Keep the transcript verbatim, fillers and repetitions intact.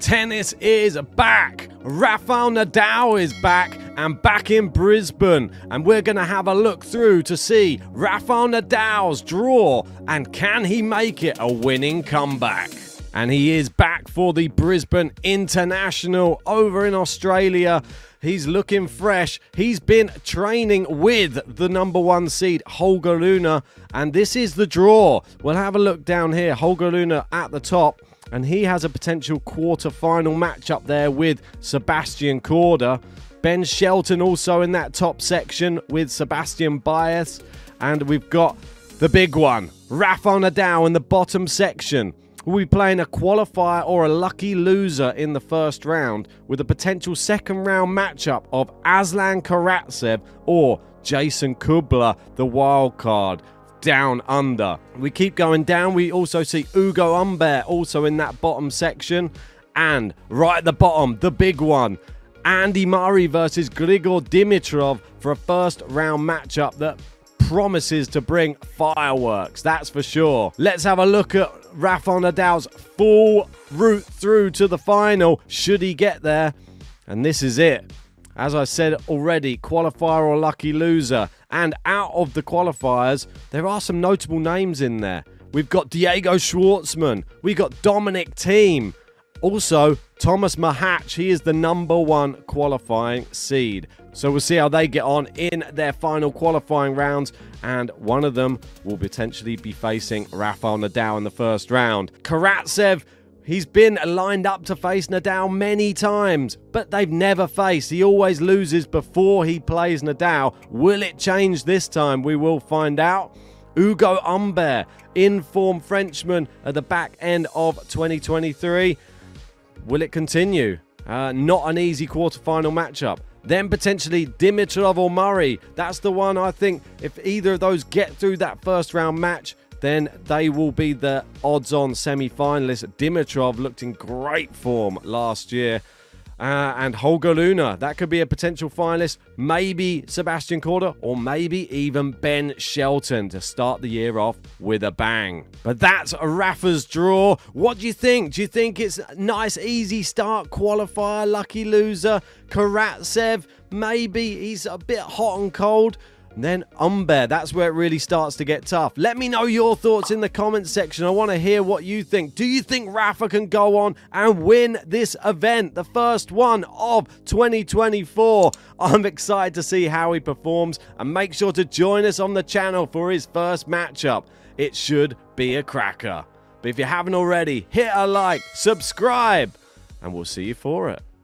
Tennis is back! Rafael Nadal is back and back in Brisbane, and we're going to have a look through to see Rafael Nadal's draw and can he make it a winning comeback. And he is back for the Brisbane International over in Australia. He's looking fresh. He's been training with the number one seed, Holger Rune, and this is the draw. We'll have a look down here. Holger Rune at the top. And he has a potential quarter-final matchup there with Sebastian Korda. Ben Shelton also in that top section with Sebastian Baez. And we've got the big one, Rafael Nadal in the bottom section. We'll be playing a qualifier or a lucky loser in the first round with a potential second-round matchup of Aslan Karatsev or Jason Kubler, the wild card. Down under. We keep going down. We also see Ugo Humbert also in that bottom section. And right at the bottom, the big one, Andy Murray versus Grigor Dimitrov for a first round matchup that promises to bring fireworks, that's for sure. Let's have a look at Rafael Nadal's full route through to the final, should he get there. And this is it. As I said already, qualifier or lucky loser. And out of the qualifiers, there are some notable names in there. We've got Diego Schwartzman. We've got Dominic Thiem. Also, Thomas Mahatch. He is the number one qualifying seed. So we'll see how they get on in their final qualifying rounds. And one of them will potentially be facing Rafael Nadal in the first round. Karatsev. He's been lined up to face Nadal many times, but they've never faced. He always loses before he plays Nadal. Will it change this time? We will find out. Ugo Humbert, in-form Frenchman at the back end of twenty twenty-three. Will it continue? Uh, not an easy quarterfinal matchup. Then potentially Dimitrov or Murray. That's the one I think if either of those get through that first round match, then they will be the odds-on semi-finalists. Dimitrov looked in great form last year. Uh, and Holger Rune, that could be a potential finalist. Maybe Sebastian Korda or maybe even Ben Shelton to start the year off with a bang. But that's Rafa's draw. What do you think? Do you think it's a nice, easy start, qualifier, lucky loser? Karatsev, maybe he's a bit hot and cold. And then Humbert, that's where it really starts to get tough. Let me know your thoughts in the comments section. I want to hear what you think. Do you think Rafa can go on and win this event, the first one of twenty twenty-four? I'm excited to see how he performs, and make sure to join us on the channel for his first matchup. It should be a cracker. But if you haven't already, hit a like, subscribe, and we'll see you for it.